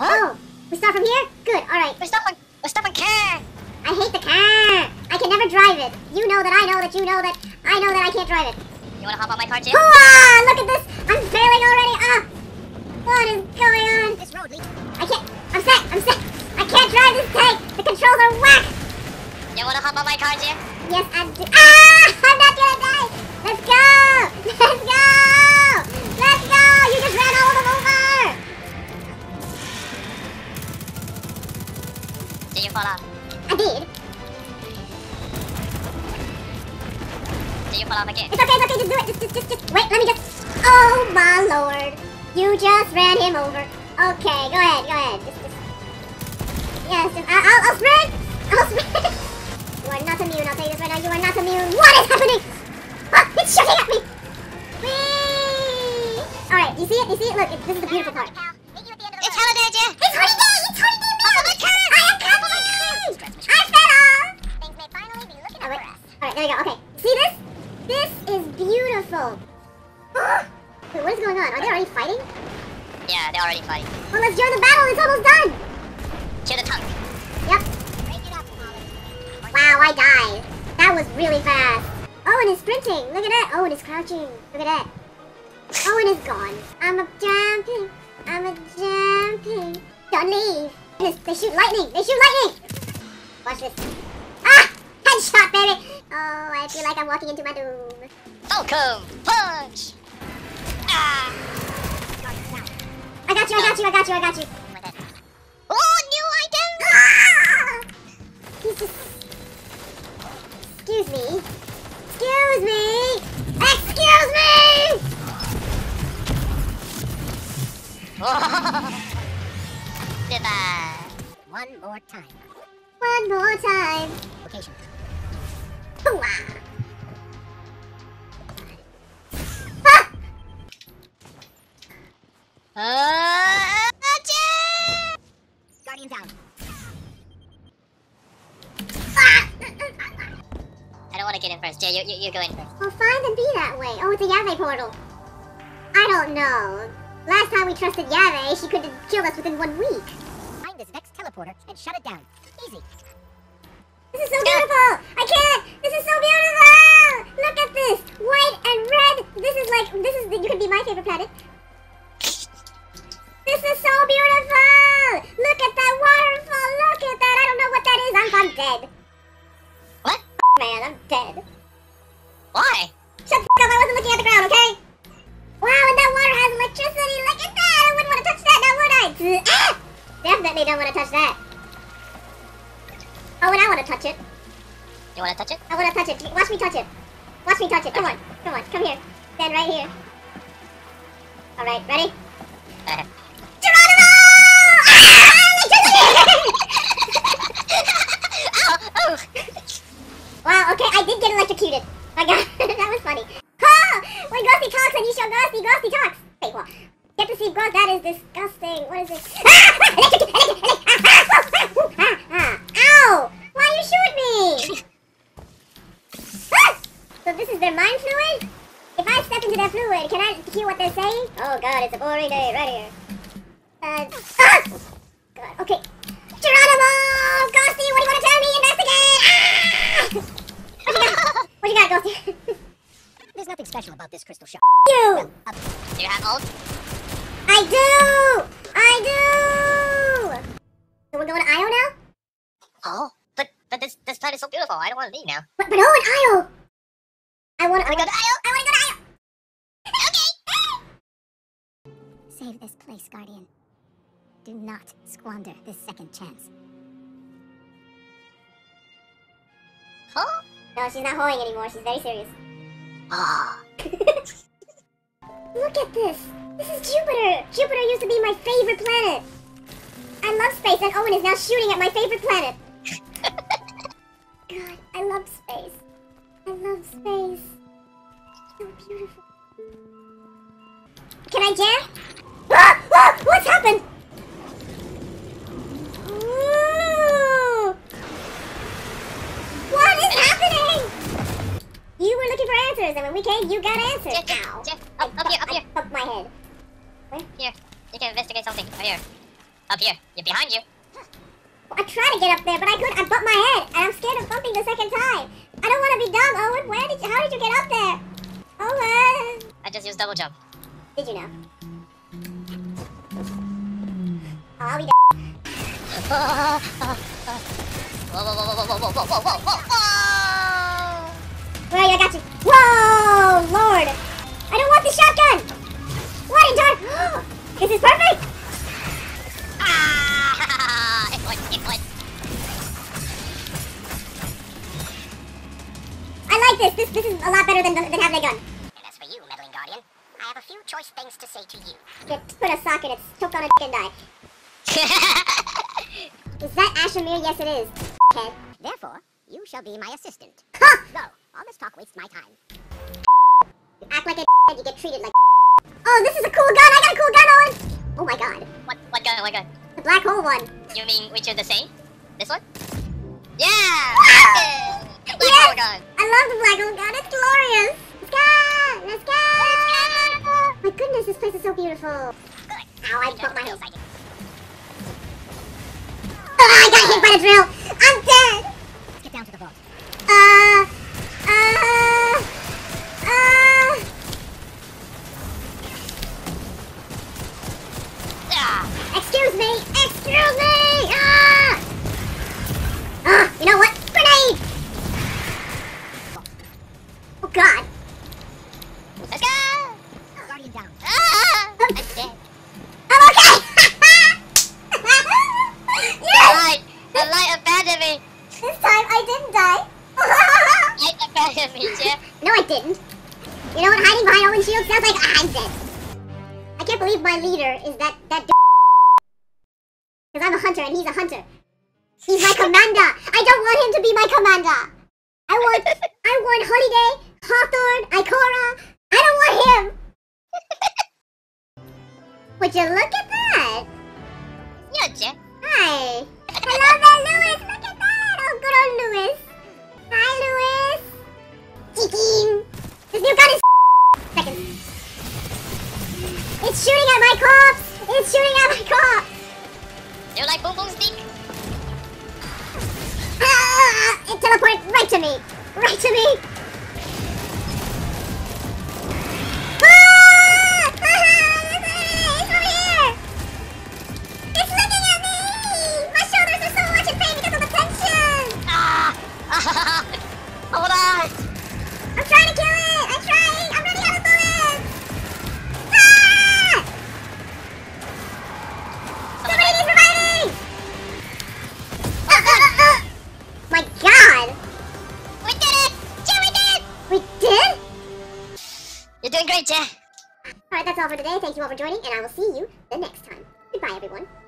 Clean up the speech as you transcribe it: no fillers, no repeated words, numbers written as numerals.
Oh, we start from here? Good, alright. We're stuck on car. I hate the car. I can never drive it. You know that I know that you know that I know that I can't drive it. You wanna hop on my car too? Hoo-ah! Look at this! I'm failing already! Ah! What is going on? This road leads. I can't. I'm sick! I can't drive this tank! The controls are whack! You wanna hop on my car too? Yes, I do. Ah! I'm not gonna die! Let's go! Let's go! Let's go! You just ran all of them over! Did you fall off? I did. Did you fall off again? It's okay, just do it. Just wait, let me just... Oh my lord. You just ran him over. Okay, go ahead. Yes, I'll sprint! You are not immune, I'll tell you this right now. You are not immune. What is happening? Ah, it's shooting at me! Whee! Alright, you see it? Look, this is the beautiful part. It's Holiday, Jeff! It's Holiday! Alright, there we go, okay. See this? This is beautiful. Wait, what is going on? Are they already fighting? Yeah, they're already fighting. Well, let's join the battle, it's almost done! Kill the tank. Yep. Break it up, wow, I died. That was really fast. Owen is sprinting, look at that. Owen is crouching, look at that. Owen is gone. I'm a jumping. Don't leave. They shoot lightning! Watch this. Ah! Headshot, baby! Oh, I feel like I'm walking into my doom. Falcon punch! Ah! I got you. Oh, new item! Ah! Excuse me! Goodbye. One more time. Location. Guardian down. I don't want to get in first. Yeah, you go in first. Well, fine, then be that way. Oh, it's a Yave portal. I don't know. Last time we trusted Yave, she could have killed us within 1 week. Find this next teleporter and shut it down. Easy. This is so beautiful! I can't! This is so beautiful! Look at this! White and red! This is you could be my favorite planet. This is so beautiful! Look at that waterfall! Look at that! I don't know what that is! I'm dead. What? Man, I'm dead. Why? Shut the f up! I wasn't looking at the ground, okay? Wow, and that water has electricity! Look at that! I wouldn't want to touch that now, would I? Ah! Definitely don't want to touch that. Oh, and I want to touch it. You want to touch it? I want to touch it. Watch me touch it. Come on. Come here. Stand right here. All right, ready? Geronimo! Oh. Wow, okay, I did get electrocuted. My god, that was funny. Oh, when Ghosty talks and you show Ghosty talks. Wait, what? Get to see Ghost, that is disgusting. What is this? Ow! Why you shoot me? So this is their mind fluid? If I step into their fluid, can I hear what they're saying? Oh god, it's a boring day right here. God, okay. Geronimo! Ghosty, what do you want to tell me? Investigate! Ah! What you got, Ghosty? There's nothing special about this crystal shop. You! Do you have ult? I do! So we're going to Io now? Oh, but this planet is so beautiful. I don't want to leave now. But oh, and Io! I want to go to Io! Okay! Save this place, Guardian. Do not squander this second chance. Huh? No, she's not hoeing anymore. She's very serious. Ah. Look at this. This is Jupiter. Jupiter used to be my favorite planet. I love space, and Owen is now shooting at my favorite planet. God, I love space. So beautiful. Can I jam? Ah! What's happened? Ooh! What is happening? You were looking for answers, and when we came, you got answers. Jeff, up here. I bumped my head. Where? Here. You can investigate something. Right here. Up here. Get behind you. I tried to get up there, but I couldn't. I bumped my head, and I'm scared of bumping the second time. I don't want to be dumb, Owen. How did you get up there? Owen! I just used double jump. Did you know? Oh, I'll be dead. Whoa, whoa, whoa, whoa, whoa, whoa, whoa, whoa, whoa, whoa! Where are you? I got you. Whoa, Lord! I don't want the shotgun! What in dark? This is perfect! Ah! It was, it was. I like this. This is a lot better than having a gun. And as for you, meddling guardian, I have a few choice things to say to you. Get put a sock in it, choke on a and die. Is that Ashomir? Yes, it is. Okay. Therefore, you shall be my assistant. Huh? Though all this talk wastes my time. You act like a and you get treated like. Oh, this is a cool gun. I got a cool gun, Owen. Oh my God. What gun? What gun? The black hole one. You mean which is the same? This one? Yeah. Wow. Black hole gun. I love the black hole gun. It's glorious. Let's go. Let's go. Let's go. My goodness, this place is so beautiful. Good. Ow, I broke my heels. I got hit by the drill! I'm dead! Get down to the vault. Excuse me! Excuse me! Ah! Ah! You know what? Grenade! Oh God! Let's go! Guardian down. Ah! I'm dead. I'm okay! Me. This time I didn't die. You abandoned me, Jeff. No, I didn't. You know what? Hiding behind Owen's shield sounds like I'm dead. I can't believe my leader is that because I'm a hunter and he's a hunter. He's my commander. I don't want him to be my commander. I want Holiday, Hawthorne, Ikora. I don't want him. Would you look at that? Yeah, Jeff. Hi. Hello there, Lewis. Good old Lewis. Hi, Lewis. Chicken. This new gun is seconds. It's shooting at my corpse. It's shooting at my corpse. You like boom boom sneak? Ah, it teleported right to me. Right to me. Ah! It's over here. It's looking at me. My shoulders are so much in pain because of the tension. Hold on! I'm trying to kill it! I'm trying! I'm running out of bullets! Ah! Somebody needs reviving! My God! We did it! Yeah, we did! We did? You're doing great, Jeff. Alright, that's all for today. Thank you all for joining, and I will see you the next time. Goodbye, everyone.